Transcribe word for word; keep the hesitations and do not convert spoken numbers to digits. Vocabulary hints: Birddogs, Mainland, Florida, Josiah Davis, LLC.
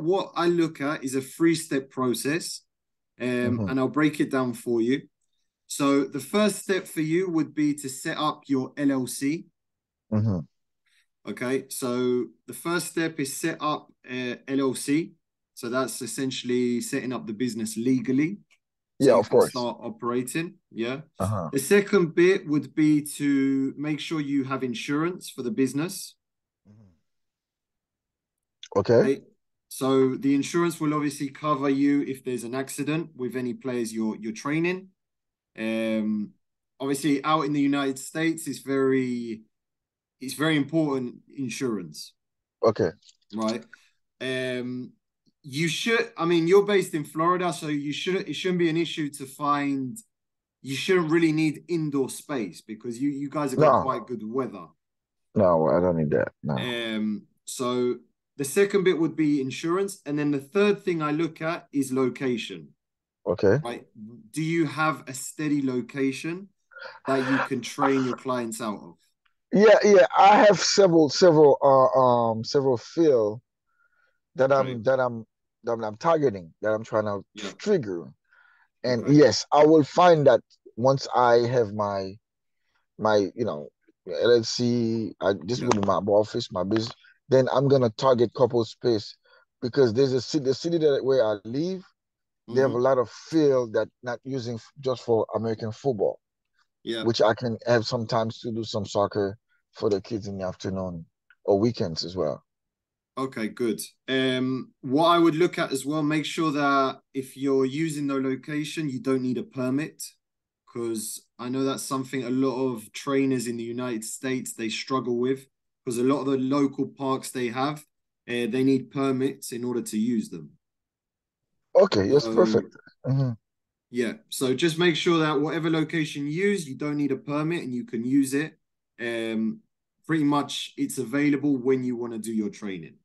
what what I look at is a three-step process, um, mm-hmm. and I'll break it down for you. So the first step for you would be to set up your L L C. Mm-hmm. Okay, so the first step is set up uh, L L C. So that's essentially setting up the business legally. So yeah, of course. Start operating. Yeah. Uh-huh. The second bit would be to make sure you have insurance for the business. Okay. Okay. So the insurance will obviously cover you if there's an accident with any players you're you're training. Um, obviously, out in the United States, it's very it's very important insurance. Okay. Right. Um. You should, I mean, you're based in Florida, so you shouldn't, it shouldn't be an issue to find, you shouldn't really need indoor space because you, you guys have got no. quite good weather. No, I don't need that. No. Um, so the second bit would be insurance. And then the third thing I look at is location. Okay. Right? Do you have a steady location that you can train your clients out of? Yeah, yeah. I have several, several, uh, um, several field that I'm, right. that I'm, That I'm targeting, that I'm trying to yeah. trigger, and right. yes, I will find that once I have my, my you know, L L C. I, this yeah. will be my office, my business. Then I'm gonna target couple space because there's a city, the city that where I live, mm-hmm. they have a lot of field that not using just for American football, yeah, which I can have sometimes to do some soccer for the kids in the afternoon or weekends as well. Okay, good. Um, what I would look at as well, make sure that if you're using the location, you don't need a permit, because I know that's something a lot of trainers in the United States, they struggle with, because a lot of the local parks they have, uh, they need permits in order to use them. Okay, that's so, perfect. Mm-hmm. Yeah, so just make sure that whatever location you use, you don't need a permit and you can use it. Um, pretty much it's available when you want to do your training.